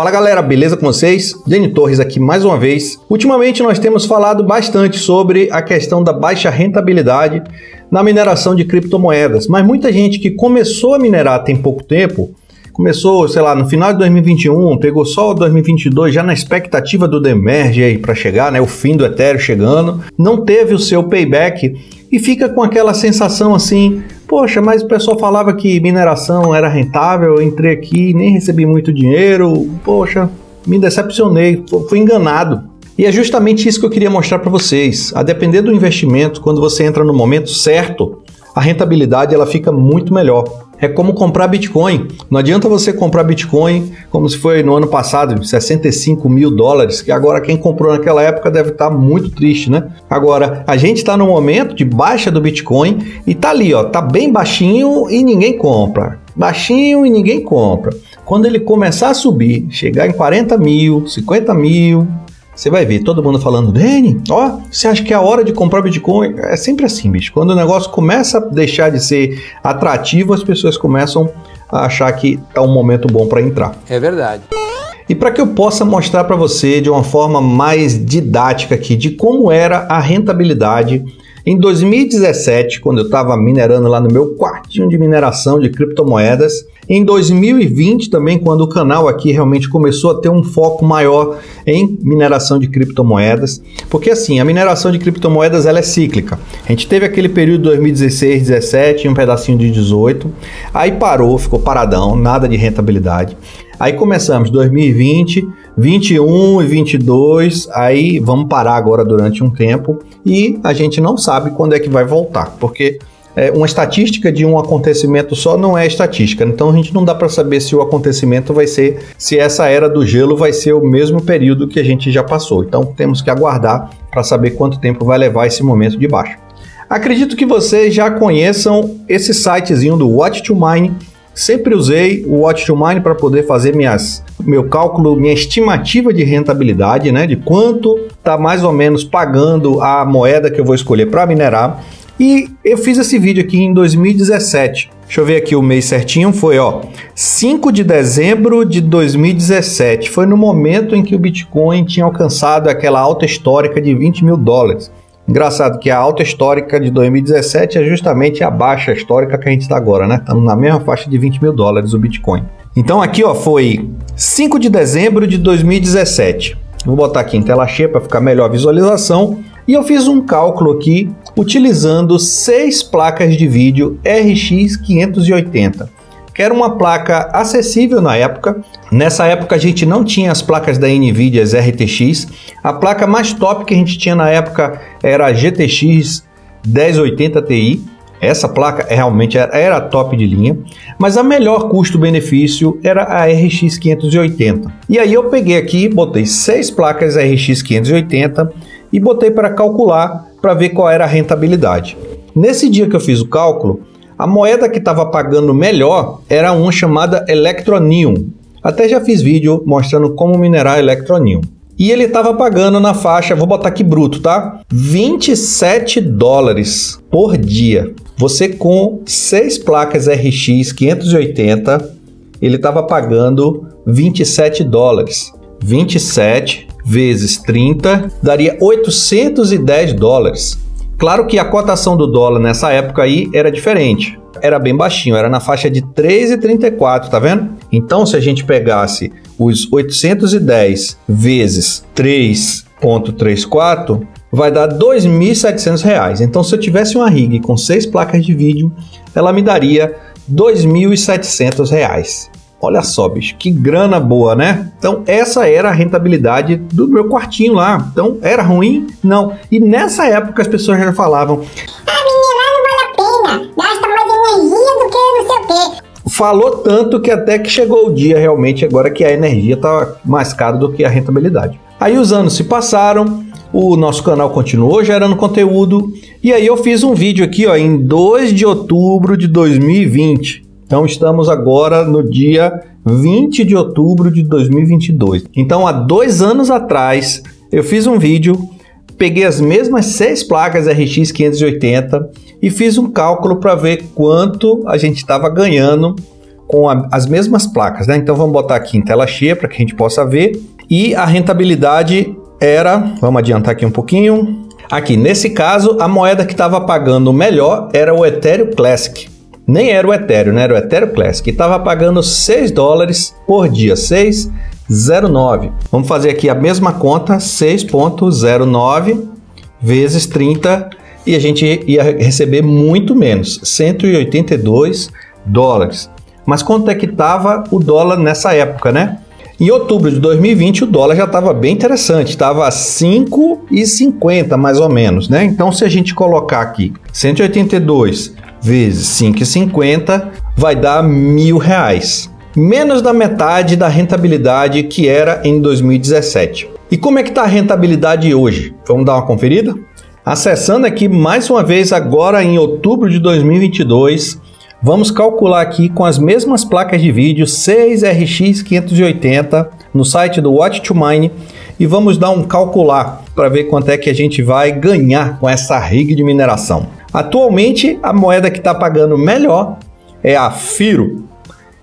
Fala galera, beleza com vocês? Denny Torres aqui mais uma vez. Ultimamente nós temos falado bastante sobre a questão da baixa rentabilidade na mineração de criptomoedas, mas muita gente que começou a minerar tem pouco tempo, começou, sei lá, no final de 2021, pegou só o 2022, já na expectativa do The Merge aí para chegar, né, o fim do Ethereum chegando, não teve o seu payback e fica com aquela sensação assim, poxa, mas o pessoal falava que mineração era rentável, eu entrei aqui, nem recebi muito dinheiro, poxa, me decepcionei, fui enganado. E é justamente isso que eu queria mostrar para vocês. A depender do investimento, quando você entra no momento certo, a rentabilidade ela fica muito melhor. É como comprar Bitcoin. Não adianta você comprar Bitcoin como se foi no ano passado, 65 mil dólares, que agora quem comprou naquela época deve estar muito triste, né? Agora, a gente está no momento de baixa do Bitcoin e tá ali, ó, tá bem baixinho e ninguém compra. Baixinho e ninguém compra. Quando ele começar a subir, chegar em 40 mil, 50 mil... Você vai ver todo mundo falando, Denny, ó, você acha que é a hora de comprar Bitcoin? É sempre assim, bicho. Quando o negócio começa a deixar de ser atrativo, as pessoas começam a achar que é um momento bom para entrar. É verdade. E para que eu possa mostrar para você de uma forma mais didática aqui de como era a rentabilidade em 2017, quando eu estava minerando lá no meu quartinho de mineração de criptomoedas, em 2020 também, quando o canal aqui realmente começou a ter um foco maior em mineração de criptomoedas, porque assim, a mineração de criptomoedas ela é cíclica. A gente teve aquele período de 2016, 17, um pedacinho de 18, aí parou, ficou paradão, nada de rentabilidade. Aí começamos 2020, 21 e 22, aí vamos parar agora durante um tempo e a gente não sabe quando é que vai voltar, porque uma estatística de um acontecimento só não é estatística, então a gente não dá para saber se o acontecimento vai ser, se essa era do gelo vai ser o mesmo período que a gente já passou, então temos que aguardar para saber quanto tempo vai levar esse momento de baixa. Acredito que vocês já conheçam esse sitezinho do WhatToMine. Sempre usei o WhatToMine para poder fazer meu cálculo, minha estimativa de rentabilidade, né? De quanto está mais ou menos pagando a moeda que eu vou escolher para minerar. E eu fiz esse vídeo aqui em 2017. Deixa eu ver aqui o mês certinho. Foi, ó, 5 de dezembro de 2017. Foi no momento em que o Bitcoin tinha alcançado aquela alta histórica de 20 mil dólares. Engraçado que a alta histórica de 2017 é justamente a baixa histórica que a gente está agora, né? Estamos na mesma faixa de 20 mil dólares o Bitcoin. Então aqui, ó, foi 5 de dezembro de 2017. Vou botar aqui em tela cheia para ficar melhor a visualização. E eu fiz um cálculo aqui utilizando 6 placas de vídeo RX 580. Que era uma placa acessível na época. Nessa época a gente não tinha as placas da NVIDIA, as RTX. A placa mais top que a gente tinha na época era a GTX 1080 Ti. Essa placa realmente era top de linha. Mas a melhor custo-benefício era a RX 580. E aí eu peguei aqui, botei 6 placas RX 580 e botei para calcular para ver qual era a rentabilidade. Nesse dia que eu fiz o cálculo, a moeda que estava pagando melhor era uma chamada Electroneum. Até já fiz vídeo mostrando como minerar Electroneum. E ele estava pagando na faixa, vou botar aqui bruto, tá? 27 dólares por dia. Você com 6 placas RX 580, ele estava pagando 27 dólares. 27 vezes 30 daria 810 dólares. Claro que a cotação do dólar nessa época aí era diferente, era bem baixinho, era na faixa de 3,34, tá vendo? Então se a gente pegasse os 810 vezes 3,34, vai dar R$ 2.700. Então se eu tivesse uma rig com 6 placas de vídeo, ela me daria R$ 2.700. Olha só, bicho, que grana boa, né? Então, essa era a rentabilidade do meu quartinho lá. Então, era ruim? Não. E nessa época, as pessoas já falavam... Ah, minerar não vale a pena. Gasta mais energia do que não sei o quê. Falou tanto que até que chegou o dia, realmente, agora que a energia tá mais cara do que a rentabilidade. Aí, os anos se passaram. O nosso canal continuou gerando conteúdo. E aí, eu fiz um vídeo aqui, ó, em 2 de outubro de 2020. Então estamos agora no dia 20 de outubro de 2022. Então há 2 anos atrás eu fiz um vídeo, peguei as mesmas 6 placas RX 580 e fiz um cálculo para ver quanto a gente estava ganhando com as mesmas placas, né? Então vamos botar aqui em tela cheia para que a gente possa ver. E a rentabilidade era, vamos adiantar aqui um pouquinho. Aqui, nesse caso, a moeda que estava pagando melhor era o Ethereum Classic. Nem era o Ethereum, né? Era o Ethereum Classic. E estava pagando 6 dólares por dia, 6,09. Vamos fazer aqui a mesma conta, 6,09 vezes 30, e a gente ia receber muito menos, 182 dólares. Mas quanto é que estava o dólar nessa época, né? Em outubro de 2020, o dólar já estava bem interessante, estava a 5,50 mais ou menos, né? Então, se a gente colocar aqui 182 vezes 5,50, vai dar R$1.000. Menos da metade da rentabilidade que era em 2017. E como é que está a rentabilidade hoje? Vamos dar uma conferida? Acessando aqui mais uma vez agora em outubro de 2022, vamos calcular aqui com as mesmas placas de vídeo 6 RX 580 no site do WhatToMine e vamos dar um calcular para ver quanto é que a gente vai ganhar com essa rig de mineração. Atualmente a moeda que está pagando melhor é a Firo.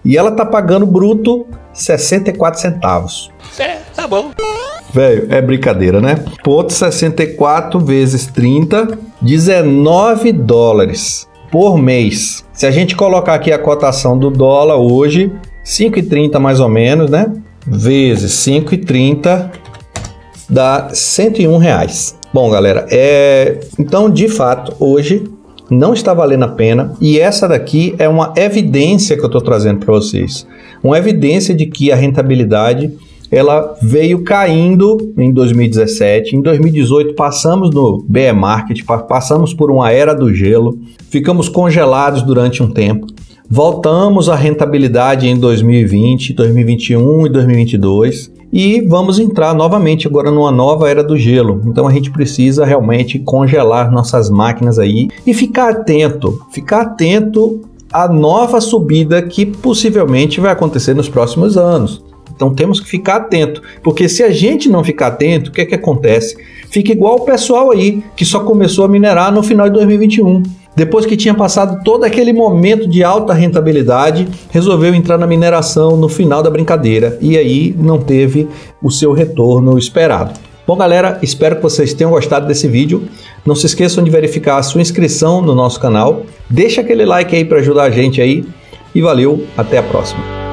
E ela tá pagando bruto 64 centavos. É, tá bom. Velho, é brincadeira, né? 0,64 vezes 30, 19 dólares por mês. Se a gente colocar aqui a cotação do dólar hoje, 5,30 mais ou menos, né? Vezes 5,30 dá R$101. Bom, galera, então de fato hoje não está valendo a pena, e essa daqui é uma evidência que eu estou trazendo para vocês. Uma evidência de que a rentabilidade ela veio caindo em 2017, em 2018 passamos no bear market, passamos por uma era do gelo, ficamos congelados durante um tempo, voltamos à rentabilidade em 2020, 2021 e 2022 e vamos entrar novamente agora numa nova era do gelo. Então a gente precisa realmente congelar nossas máquinas aí e ficar atento à nova subida que possivelmente vai acontecer nos próximos anos. Então temos que ficar atento, porque se a gente não ficar atento, o que é que acontece? Fica igual o pessoal aí que só começou a minerar no final de 2021. Depois que tinha passado todo aquele momento de alta rentabilidade, resolveu entrar na mineração no final da brincadeira e aí não teve o seu retorno esperado. Bom, galera, espero que vocês tenham gostado desse vídeo. Não se esqueçam de verificar a sua inscrição no nosso canal. Deixa aquele like aí para ajudar a gente aí e valeu, até a próxima.